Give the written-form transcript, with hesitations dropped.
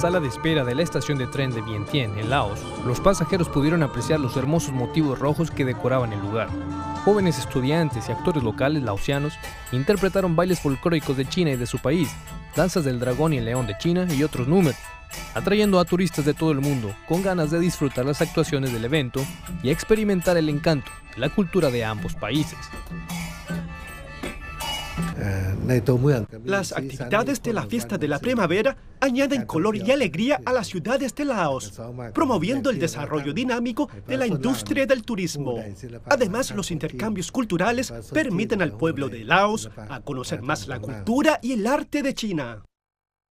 sala de espera de la estación de tren de Vientiane, en Laos, los pasajeros pudieron apreciar los hermosos motivos rojos que decoraban el lugar. Jóvenes estudiantes y actores locales laosianos interpretaron bailes folclóricos de China y de su país, danzas del dragón y el león de China y otros números, atrayendo a turistas de todo el mundo con ganas de disfrutar las actuaciones del evento y experimentar el encanto de la cultura de ambos países. Las actividades de la fiesta de la primavera añaden color y alegría a las ciudades de Laos, promoviendo el desarrollo dinámico de la industria del turismo. Además, los intercambios culturales permiten al pueblo de Laos a conocer más la cultura y el arte de China.